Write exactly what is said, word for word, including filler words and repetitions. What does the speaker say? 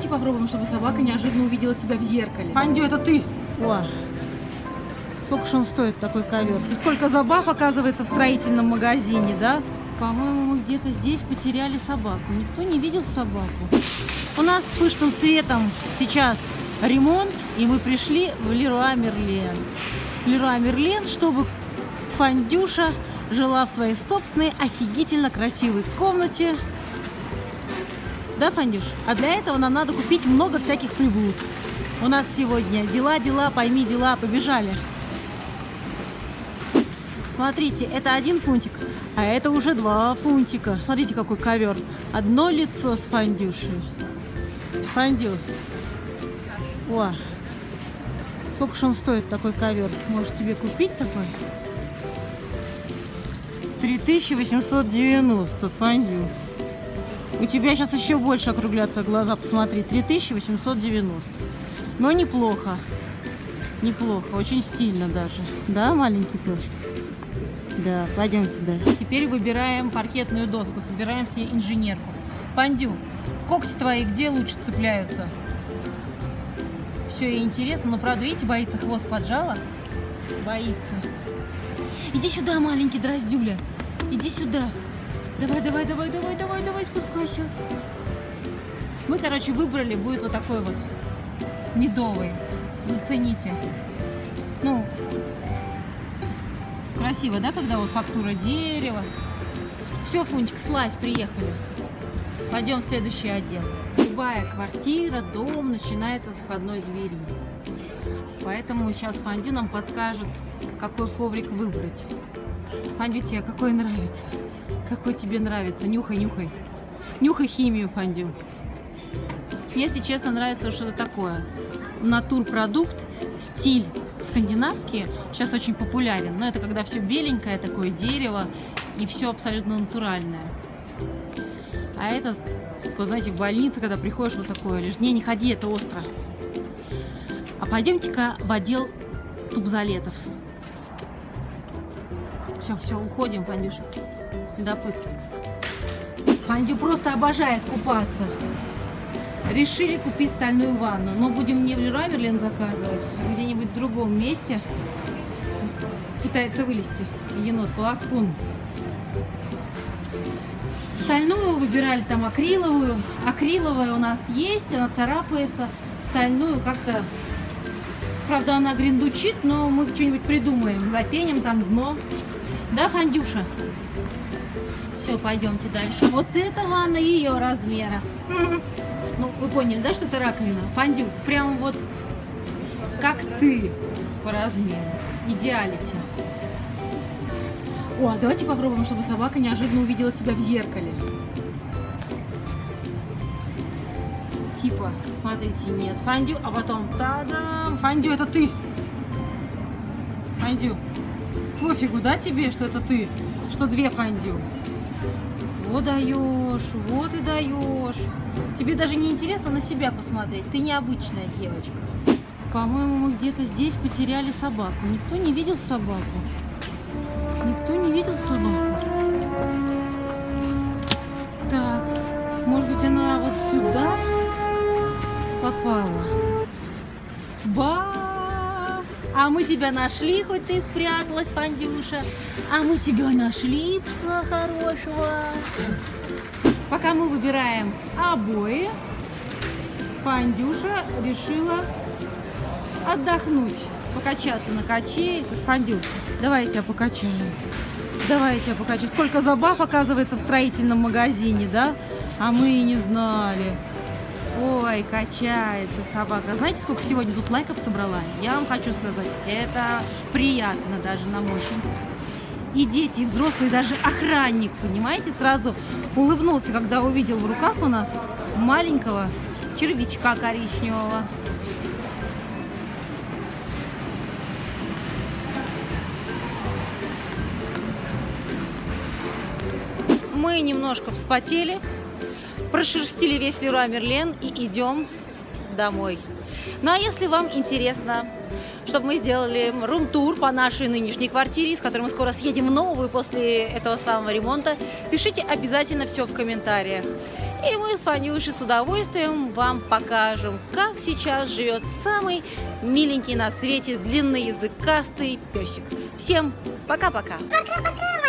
Давайте попробуем, чтобы собака неожиданно увидела себя в зеркале. Фандю, это ты! О, сколько же он стоит, такой ковер? Сколько забав, оказывается, в строительном магазине, да? По-моему, мы где-то здесь потеряли собаку. Никто не видел собаку. У нас с пышным цветом сейчас ремонт, и мы пришли в Леруа Мерлен. Леруа Мерлен, чтобы Фандюша жила в своей собственной офигительно красивой комнате. Да, Фандюш? А для этого нам надо купить много всяких приблуд. У нас сегодня дела, дела, пойми, дела, побежали. Смотрите, это один фунтик, а это уже два фунтика. Смотрите, какой ковер. Одно лицо с Фандюшей. Фандю. О, сколько же он стоит, такой ковер? Может, тебе купить такой? три тысячи восемьсот девяносто, Фандю. У тебя сейчас еще больше округлятся глаза, посмотри. три тысячи восемьсот девяносто. Но неплохо. Неплохо, очень стильно даже. Да, маленький пес? Да, пойдемте дальше. Теперь выбираем паркетную доску, собираем себе инженерку. Фандю, когти твои где лучше цепляются? Все ей интересно, но правда, видите, боится, хвост поджала. Боится. Иди сюда, маленький дроздюля. Иди сюда. Давай, давай, давай, давай, давай, давай, спускайся. Мы, короче, выбрали, будет вот такой вот медовый. Зацените. Ну, красиво, да, когда вот фактура дерева. Все, Фунтик, слазь, приехали. Пойдем в следующий отдел. Любая квартира, дом начинается с входной двери. Поэтому сейчас Фандю нам подскажет, какой коврик выбрать. Фандю, тебе какой нравится? Какой тебе нравится? Нюхай, нюхай. Нюхай химию, Фандю. Если честно, нравится что-то такое. Натурпродукт, стиль скандинавский сейчас очень популярен. Но это когда все беленькое, такое дерево, и все абсолютно натуральное. А это, вы знаете, в больнице, когда приходишь, вот такое, лишь не, не ходи, это остро. А пойдемте-ка в отдел тубзалетов. Все, все, уходим, Фандюша. Следопыт. Фандю просто обожает купаться. Решили купить стальную ванну, но будем не в Леруа Мерлен заказывать, а где-нибудь в другом месте. Пытается вылезти енот, полоскун. Стальную выбирали, там акриловую. Акриловая у нас есть, она царапается. Стальную как-то, правда, она гриндучит, но мы что-нибудь придумаем. Запеним там дно. Да, Фандюша? Все, пойдемте дальше. Вот эта ванна ее размера. Ну, вы поняли, да, что это раковина? Фандю, прям вот как ты по размеру. Идеалити. О, давайте попробуем, чтобы собака неожиданно увидела себя в зеркале. Типа, смотрите, нет, Фандю, а потом та-дам! Фандю, это ты! Фандю, пофигу, да, тебе, что это ты? Что две Фандю? Вот даешь, вот и даешь. Тебе даже не интересно на себя посмотреть. Ты необычная девочка. По-моему, мы где-то здесь потеряли собаку. Никто не видел собаку. Никто не видел собаку. Так, может быть, она вот сюда попала. Ба! А мы тебя нашли, хоть ты и спряталась, Фандюша. А мы тебя нашли, пса хорошего. Пока мы выбираем обои, Фандюша решила отдохнуть, покачаться на качельках. Фандюш, давай я тебя покачаю. Давай я тебя покачаю. Сколько забав, оказывается, в строительном магазине, да? А мы и не знали. Ой, качается собака. Знаете, сколько сегодня тут лайков собрала? Я вам хочу сказать, это приятно даже нам очень. И дети, и взрослые, и даже охранник, понимаете, сразу улыбнулся, когда увидел в руках у нас маленького червячка коричневого. Мы немножко вспотели, прошерстили весь Леруа Мерлен и идем домой. Ну а если вам интересно, чтобы мы сделали рум-тур по нашей нынешней квартире, с которой мы скоро съедем в новую после этого самого ремонта, пишите обязательно все в комментариях. И мы с Ванюшей с удовольствием вам покажем, как сейчас живет самый миленький на свете длинноязыкастый песик. Всем пока-пока! Пока-пока!